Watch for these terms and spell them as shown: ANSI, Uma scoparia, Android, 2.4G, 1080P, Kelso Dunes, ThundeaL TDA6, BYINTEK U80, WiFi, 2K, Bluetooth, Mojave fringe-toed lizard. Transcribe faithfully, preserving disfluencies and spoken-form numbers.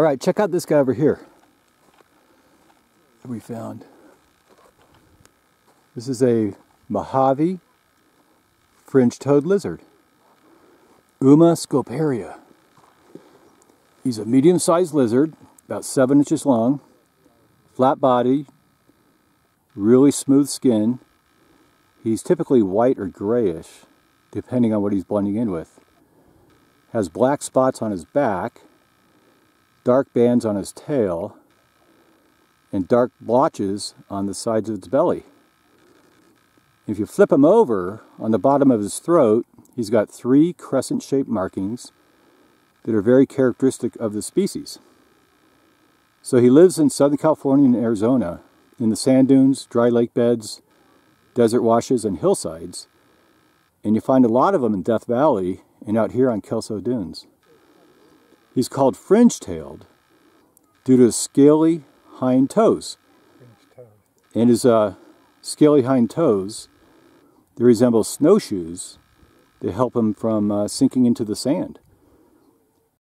All right, check out this guy over here that we found. This is a Mojave fringe-toed lizard, Uma scoparia. He's a medium-sized lizard, about seven inches long, flat body, really smooth skin. He's typically white or grayish, depending on what he's blending in with. Has black spots on his back, dark bands on his tail, and dark blotches on the sides of its belly. If you flip him over, on the bottom of his throat, he's got three crescent-shaped markings that are very characteristic of the species. So he lives in Southern California and Arizona, in the sand dunes, dry lake beds, desert washes, and hillsides. And you find a lot of them in Death Valley and out here on Kelso Dunes. He's called fringe-tailed due to his scaly hind toes. And his uh, scaly hind toes, they resemble snowshoes that help him from uh, sinking into the sand.